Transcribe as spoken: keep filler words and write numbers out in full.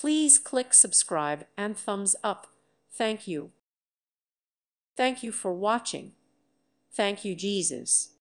Please click subscribe and thumbs up. Thank you. Thank you for watching. Thank you, Jesus.